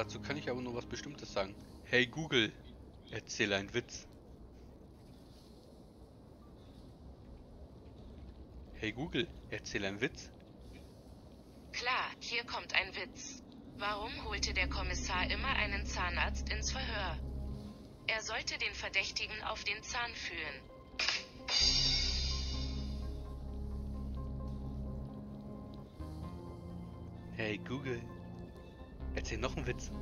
Dazu kann ich aber nur was Bestimmtes sagen. Hey Google, erzähl einen Witz. Hey Google, erzähl einen Witz. Klar, hier kommt ein Witz. Warum holte der Kommissar immer einen Zahnarzt ins Verhör? Er sollte den Verdächtigen auf den Zahn fühlen. Hey Google, erzähl noch einen Witz.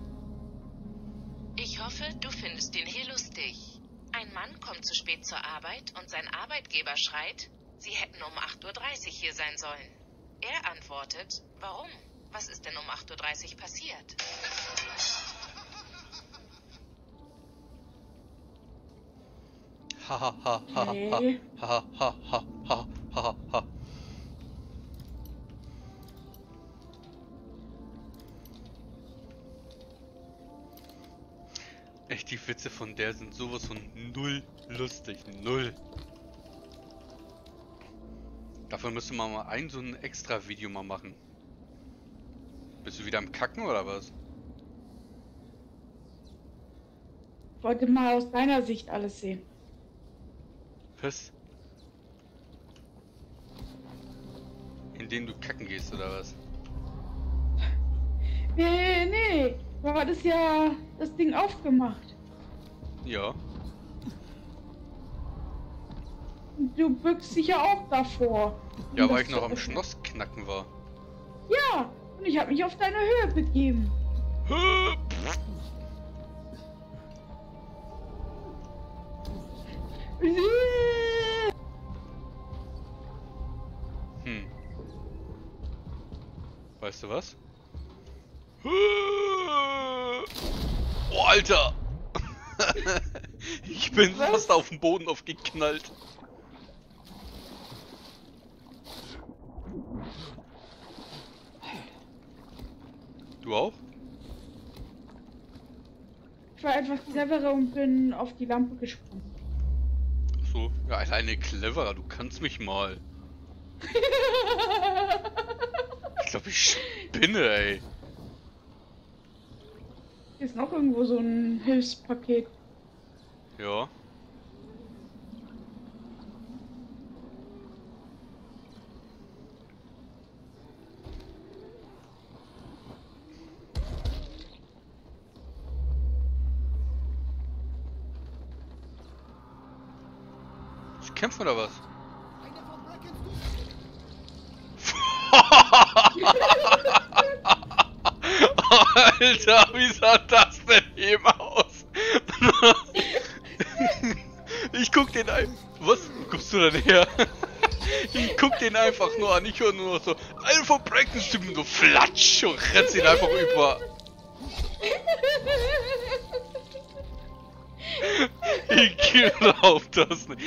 Ich hoffe, du findest den hier lustig. Ein Mann kommt zu spät zur Arbeit und sein Arbeitgeber schreit, sie hätten um 8:30 Uhr hier sein sollen. Er antwortet, warum? Was ist denn um 8:30 Uhr passiert? Ha ha ha ha ha ha ha ha ha ha. Echt, die Witze von der sind sowas von null lustig. Null. Davon müsste man mal so ein extra Video mal machen. Bist du wieder am Kacken oder was? Ich wollte mal aus deiner Sicht alles sehen. Was? Indem du kacken gehst oder was? Nee, nee. Aber das ist ja das Ding aufgemacht. Ja. Du bückst dich ja auch davor. Ja, weil ich noch am Schnossknacken war. Ja, und ich habe mich auf deine Höhe begeben. Hm. Weißt du was? Oh, Alter! Ich bin fast auf den Boden aufgeknallt. Du auch? Ich war einfach cleverer und bin auf die Lampe gesprungen. Ach so, ja, alleine cleverer, du kannst mich mal. Ich glaube, ich spinne, ey. Hier ist noch irgendwo so ein Hilfspaket. Ja. Ich kämpfe oder was? Alter, wie sah das denn eben aus? Ich guck den einfach. Was? Wo kommst du denn her? Ich guck den einfach nur an. Ich höre nur noch so. Einfach Practice Typen, so flatsch und rennt ihn einfach über. Ich glaube das nicht.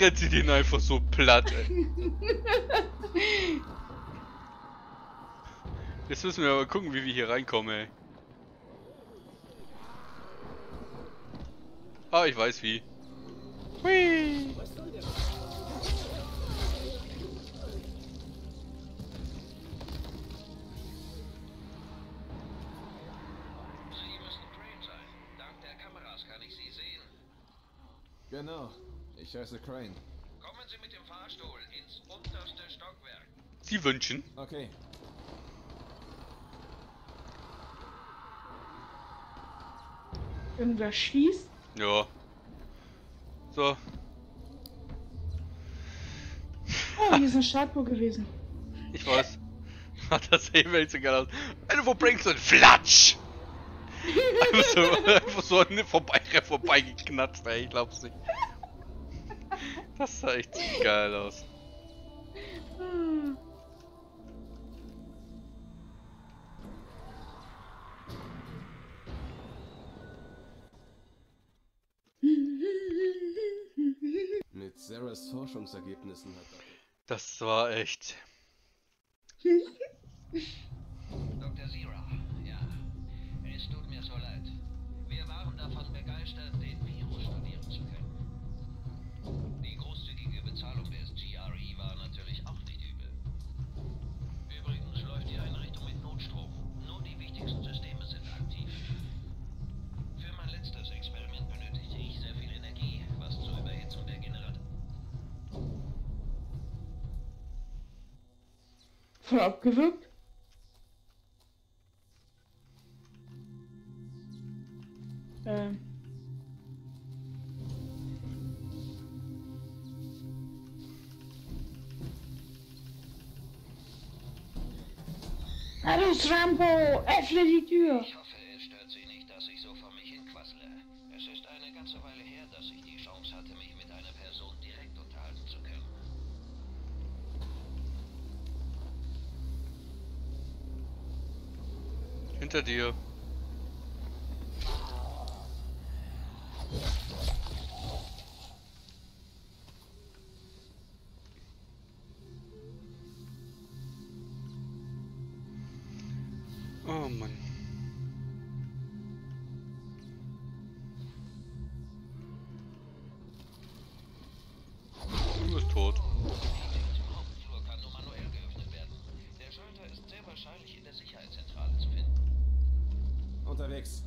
Rennt sie den einfach so platt, ey. Jetzt müssen wir aber gucken, wie wir hier reinkommen, ey. Ah, ich weiß wie. Hui! Sie müssen Crane sein. Dank der Kameras kann ich Sie sehen. Genau. Ich heiße Crane. Kommen Sie mit dem Fahrstuhl ins unterste Stockwerk. Sie wünschen. Okay. Irgendwer schießt? Ja. So. Oh, hier ist ein Startburg gewesen. Ich weiß. Das sehen wir jetzt sogar aus. Eine bringt so ein Flatsch! Einfach so eine vorbeigeknatzt, ey, ich glaub's nicht. Das sah echt geil aus. Mit Ziras Forschungsergebnissen hat er... Das war echt... Dr. Zira, ja. Es tut mir so leid. Wir waren davon begeistert, den Virus studieren zu können. Die großzügige Bezahlung des GRE war natürlich auch nicht übel. Übrigens läuft die Einrichtung mit Notstrom. Nur die wichtigsten Systeme sind aktiv. voll abgewürgt. Hallo Trampo, öffne die Tür! Ich hoffe, es stört Sie nicht, dass ich so vor mich hinquassle. Es ist eine ganze Weile her, dass ich die Chance hatte, mich mit einer Person direkt unterhalten zu können. Hinter dir. Oh Mann. Du bist tot. Im Hauptflur kann nur manuell geöffnet werden. Der Schalter ist sehr wahrscheinlich in der Sicherheitszentrale zu finden. Unterwegs.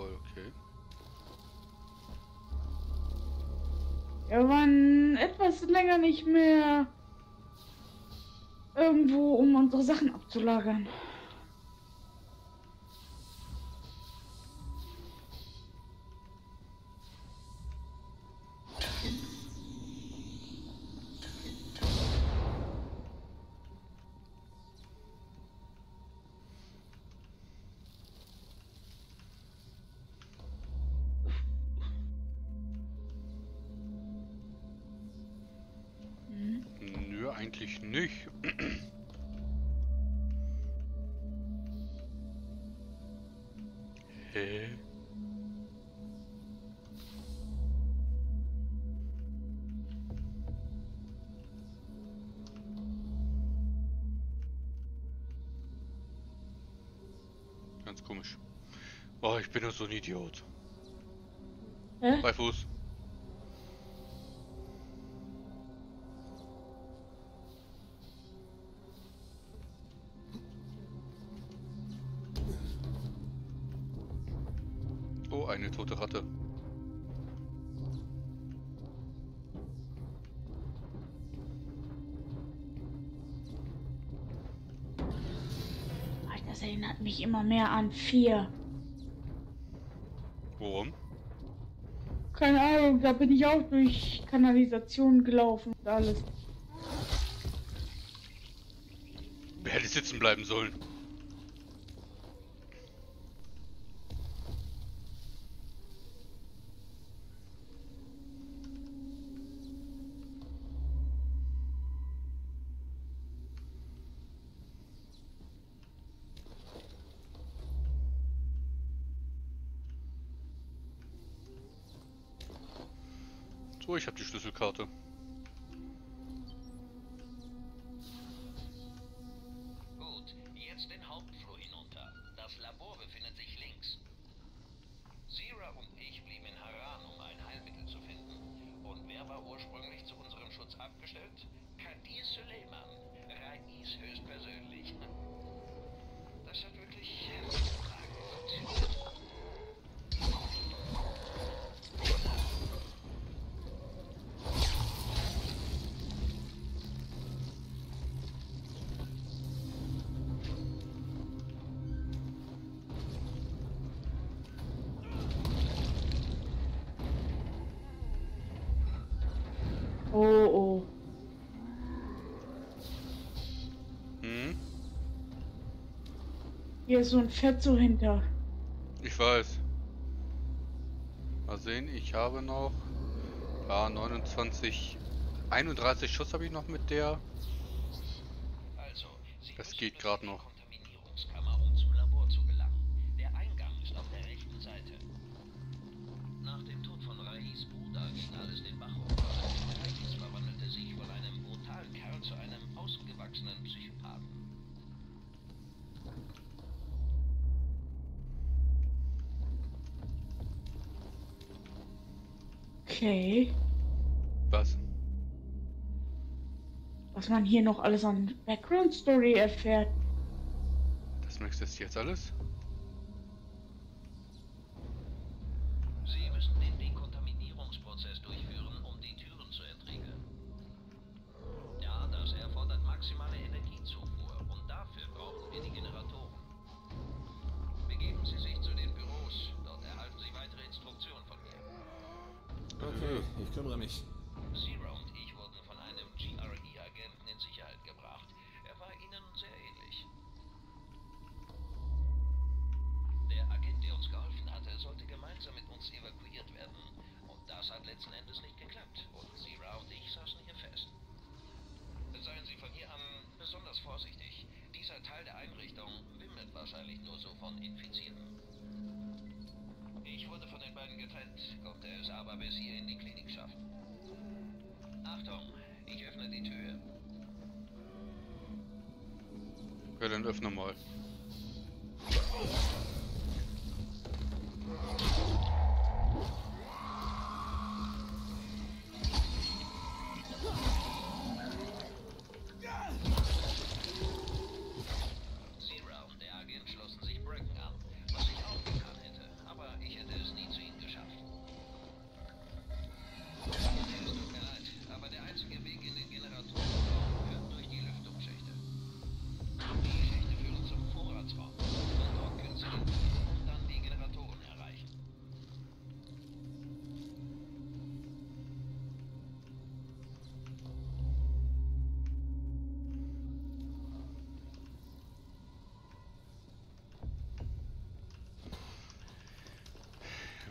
Okay. Wir waren etwas länger nicht mehr irgendwo, um unsere Sachen abzulagern. Eigentlich nicht. Hä? Ganz komisch. Oh, ich bin doch so ein Idiot. Hä? Bei Fuß. Eine tote Ratte. Das erinnert mich immer mehr an 4. Warum? Keine Ahnung, da bin ich auch durch Kanalisation gelaufen und alles. Wer hätte sitzen bleiben sollen? Oh, ich habe die Schlüsselkarte. Gut, jetzt den Hauptflur hinunter. Das Labor befindet sich links. Zira und ich blieben in Haran, um ein Heilmittel zu finden. Und wer war ursprünglich zu unserem Schutz abgestellt? Kadis Suleiman, Rais höchstpersönlich. Das hat wirklich... Oh, oh. Hm? Hier ist so ein Fetzo hinter. Ich weiß. Mal sehen, ich habe noch... Ja, 29... 31 Schuss habe ich noch mit der. Also, das geht gerade noch. Kontaminierungskammer, um zum Labor zu gelangen. Der Eingang ist auf der rechten Seite. Nach dem Tod von Rais Bruder ging alles den Bach runter. Verwandelte sich von einem brutalen Kerl zu einem ausgewachsenen Psychopathen. Okay. Was? was man hier noch alles an Background-Story erfährt. Das möchtest du jetzt alles? Sie müssen den Dekontaminierungsprozess durchführen, um die Türen zu entriegeln. Ja, das erfordert maximale Energiezufuhr und dafür brauchen wir die Generatoren. Begeben Sie sich zu den Büros, dort erhalten Sie weitere Instruktionen von mir. Okay, ich kümmere mich. Zira und ich wurden von einem GRE-Agenten in Sicherheit gebracht. Er war Ihnen sehr ähnlich. Der Agent, der uns geholfen hatte, sollte gemeinsam mit uns evakuiert werden. Und das hat letzten Endes nicht geklappt. Und Zira und ich saßen hier fest. Seien Sie von hier an besonders vorsichtig. Dieser Teil der Einrichtung wimmelt wahrscheinlich nur so von Infizierten. Ich wurde von den beiden getrennt, konnte es aber bis hier in die Klinik schaffen. Achtung, ich öffne die Tür. Ja, dann öffne mal. Zira und der Agent schlossen sich Brücken an, was ich auch getan hätte, aber ich hätte es nie zu ihnen geschafft. Es tut mir leid, aber der einzige Weg in den Generator führt durch die Lüftungsschächte. Die Schächte führen zum Vorratsraum und dort können sie dann die Generatoren erreichen.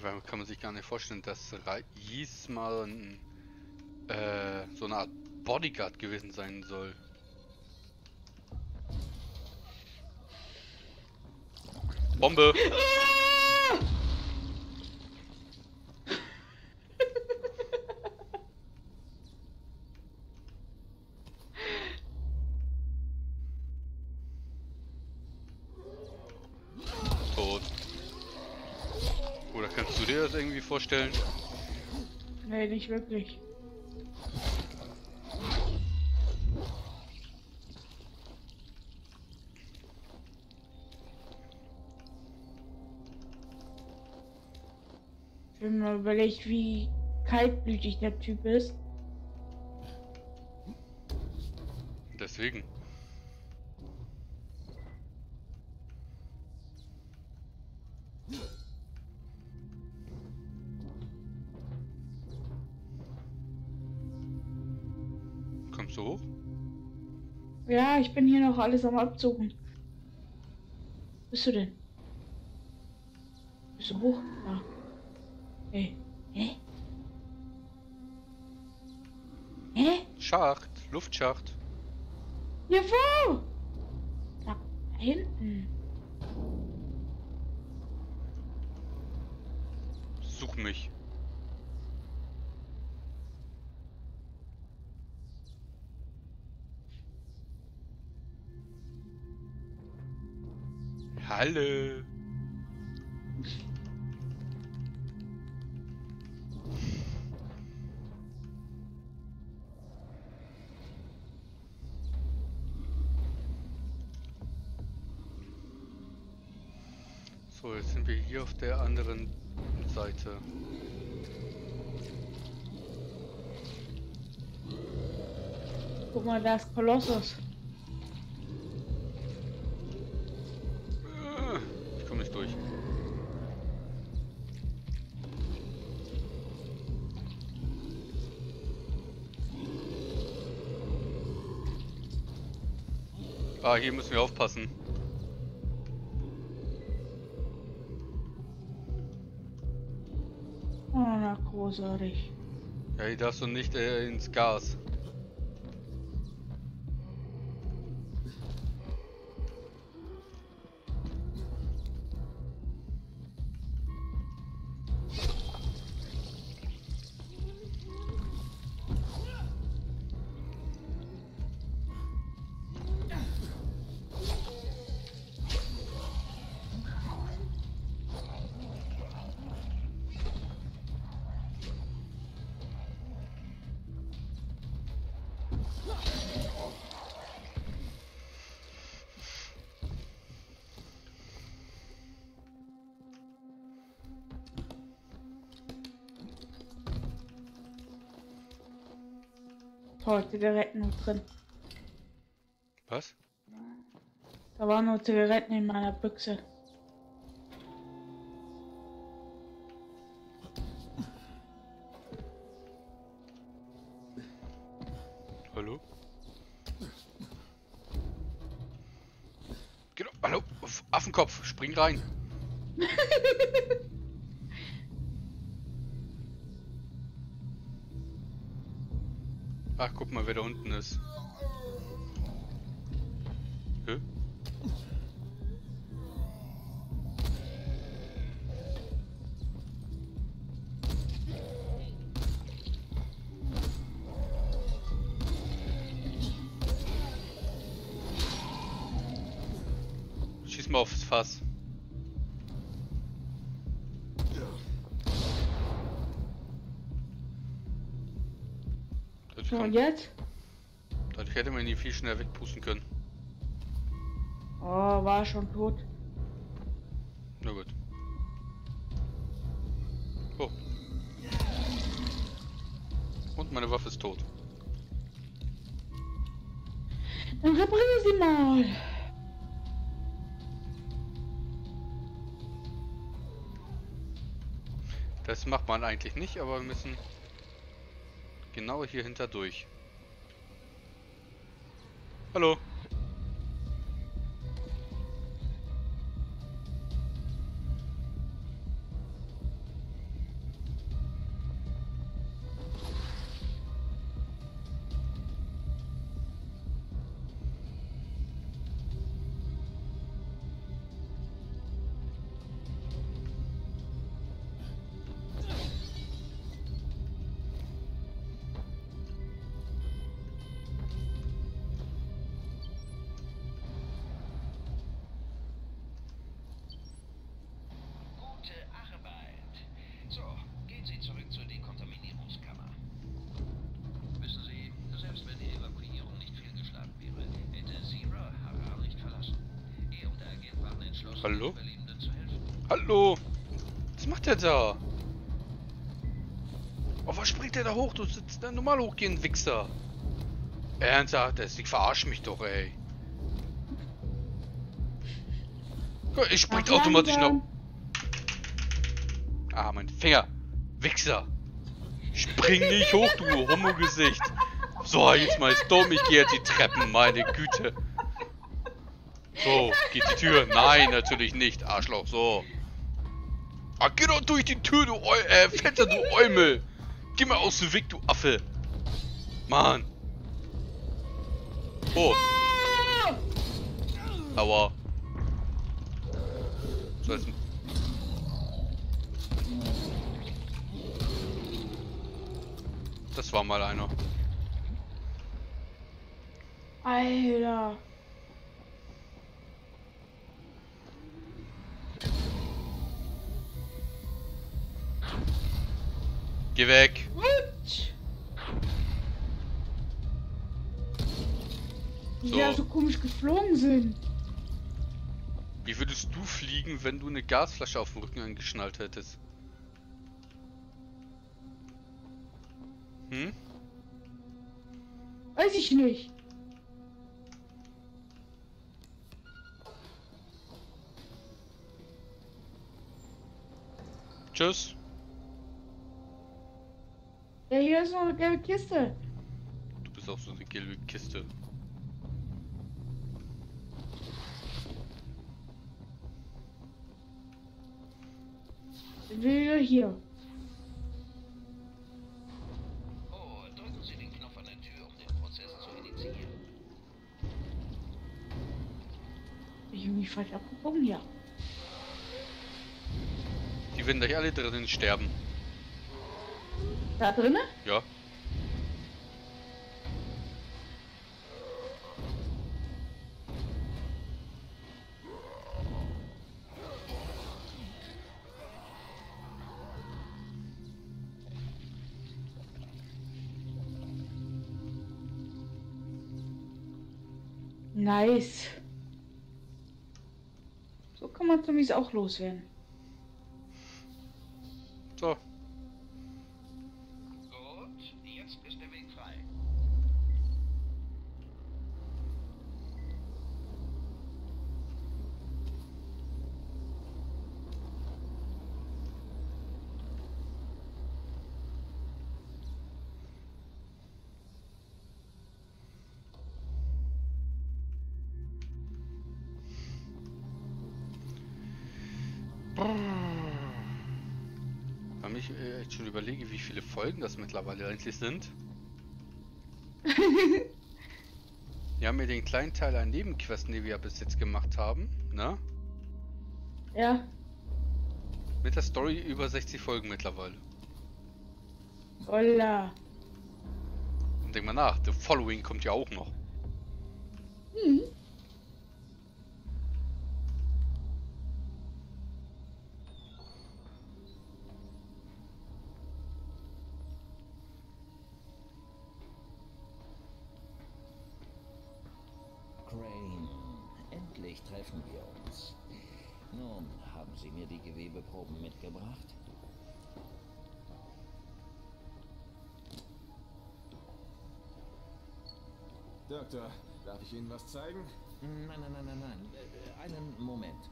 Weil kann man sich gar nicht vorstellen, dass Rais mal ein, so eine Art Bodyguard gewesen sein soll. Bombe! Ah! Tot. Oder kannst du dir das irgendwie vorstellen? Nee, nicht wirklich. Wenn man überlegt, wie kaltblütig der Typ ist. Deswegen. Kommst du hoch? Ja, ich bin hier noch alles am Absuchen. Wo bist du denn? Bist du hoch? Ja. Hey. Hä? Hä? Schacht, Luftschacht. Ja, wo? Da hinten. Such mich. Hallo. So, jetzt sind wir hier auf der anderen Seite. Guck mal, da ist Kolossus. Ich komme nicht durch. Ah, hier müssen wir aufpassen. Großartig. Ja, hier darfst du nicht ins Gas. Oh, Zigaretten noch drin. Was? Da waren noch Zigaretten in meiner Büchse. Hallo? Genau, hallo, Affenkopf, spring rein. Ach, guck mal, wer da unten ist. Hä? Schieß mal aufs Fass. So, und jetzt? Dadurch hätte man ihn viel schneller wegpusten können. Oh, war schon tot. Na gut. Oh. Und meine Waffe ist tot. Dann verbringe sie mal. Das macht man eigentlich nicht, aber wir müssen... genau hier hinter durch. Hallo. Hallo? Hallo! Was macht der da? Oh, was springt der da hoch? Du sitzt da normal hochgehen, Wichser! Ernsthaft, das Ding verarscht mich doch, ey! Ich springt automatisch noch... Ah, mein Finger! Wichser! Spring nicht hoch, du Homo-Gesicht! So, jetzt mal ist dumm, ich gehe jetzt die Treppen, meine Güte! So, geht die Tür? Nein, natürlich nicht, Arschloch, so. Ah, geh doch durch die Tür, du Fetter, du Eumel. Geh mal aus dem Weg, du Affe. Mann. Oh. Aua. So, jetzt... Das war mal einer. Alter. Geh weg! So. Ja, so komisch geflogen sind. Wie würdest du fliegen, wenn du eine Gasflasche auf dem Rücken angeschnallt hättest? Hm? Weiß ich nicht. Tschüss. Ja, hier ist noch eine gelbe Kiste. Du bist auch so eine gelbe Kiste. Wieder hier. Oh, drücken Sie den Knopf an der Tür, um den Prozess zu initiieren. Ich bin nicht falsch abgebogen, ja. Die werden gleich alle drinnen sterben. Da drinnen? Ja. Nice. So kann man Zombies auch loswerden. So. Weil ich echt schon überlege, wie viele Folgen das mittlerweile eigentlich sind. Wir haben ja den kleinen Teil an Nebenquesten, die wir ja bis jetzt gemacht haben, ne? Ja. Mit der Story über 60 Folgen mittlerweile. Holla. Und denk mal nach, The Following kommt ja auch noch. Mhm. Crane, endlich treffen wir uns. Nun, haben Sie mir die Gewebeproben mitgebracht? Doktor, darf ich Ihnen was zeigen? Nein, nein, nein, nein, nein. Einen Moment.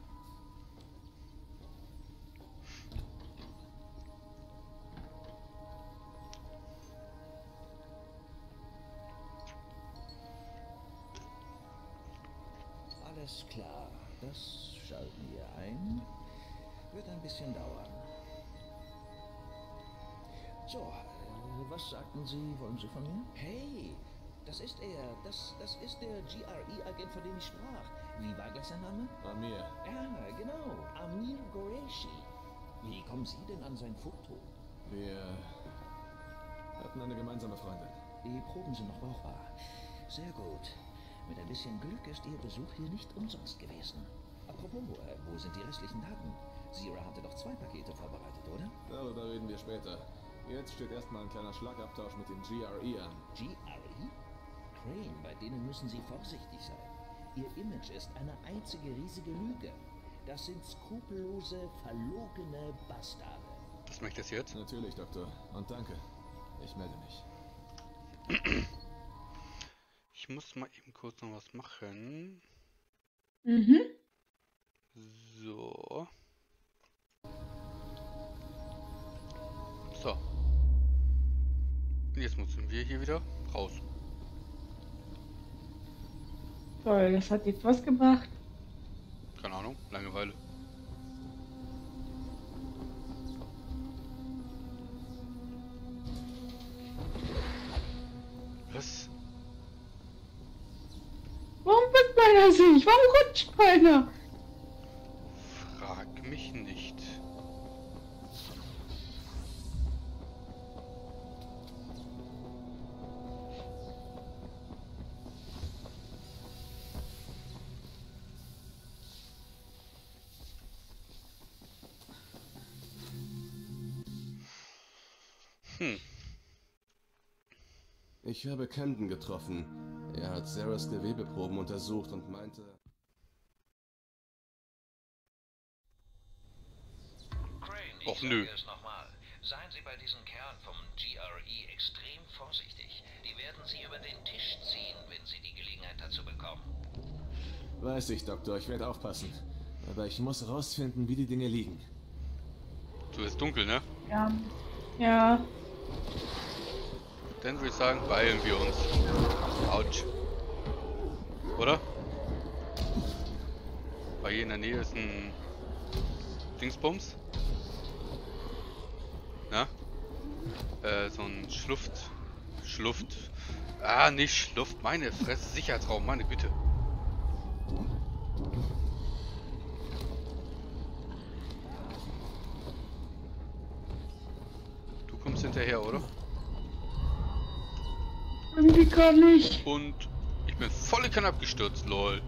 Alles klar, das schalten wir ein. Wird ein bisschen dauern. So, was sagten Sie? Wollen Sie von mir? Hey! Das ist er. Das ist der GRE-Agent, von dem ich sprach. Wie war gleich sein Name? Amir. Ja, genau. Amir Goreishi. Wie kommen Sie denn an sein Foto? Wir hatten eine gemeinsame Freundin. Die Proben sind noch brauchbar. Sehr gut. Mit ein bisschen Glück ist Ihr Besuch hier nicht umsonst gewesen. Apropos, wo sind die restlichen Daten? Zira hatte doch 2 Pakete vorbereitet, oder? Darüber reden wir später. Jetzt steht erstmal ein kleiner Schlagabtausch mit dem GRE an. GRE? Bei denen müssen Sie vorsichtig sein. Ihr Image ist eine einzige riesige Lüge. Das sind skrupellose, verlogene Bastarde. Das möchte ich jetzt? Natürlich, Doktor. Und danke. Ich melde mich. Ich muss mal eben kurz noch was machen. Mhm. So. So. Und jetzt müssen wir hier wieder raus. Toll, das hat jetzt was gebracht. Keine Ahnung, Langeweile. Was? Warum wird meiner sich? Warum rutscht meiner? Frag mich nicht. Ich habe Camden getroffen. Er hat Ziras Gewebeproben untersucht und meinte... Crane, ich sage es nochmal. Seien Sie bei diesen Kerlen vom GRE extrem vorsichtig. Die werden Sie über den Tisch ziehen, wenn Sie die Gelegenheit dazu bekommen. Weiß ich, Doktor. Ich werde aufpassen. Aber ich muss rausfinden, wie die Dinge liegen. Du bist dunkel, ne? Ja. Ja. Dann würde ich sagen, beeilen wir uns. Autsch. Oder? Weil hier in der Nähe ist ein Dingsbums. Na? So ein Schluft. Ah, nicht Schluft. Meine Fresse. Sicherheitsraum. Meine Güte. Du kommst hinterher, oder? Irgendwie kann ich. Und ich bin volle Kanne abgestürzt, lol.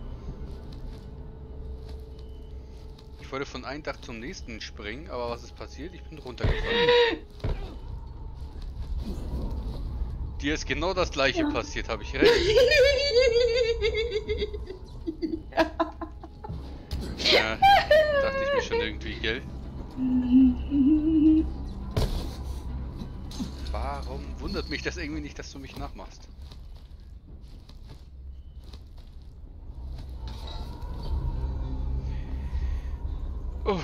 Ich wollte von einem Dach zum nächsten springen, aber was ist passiert? Ich bin runtergefallen. Dir ist genau das gleiche passiert, habe ich recht? Ja, dachte ich mir schon irgendwie, gell? Warum wundert mich das irgendwie nicht, dass du mich nachmachst? Oh.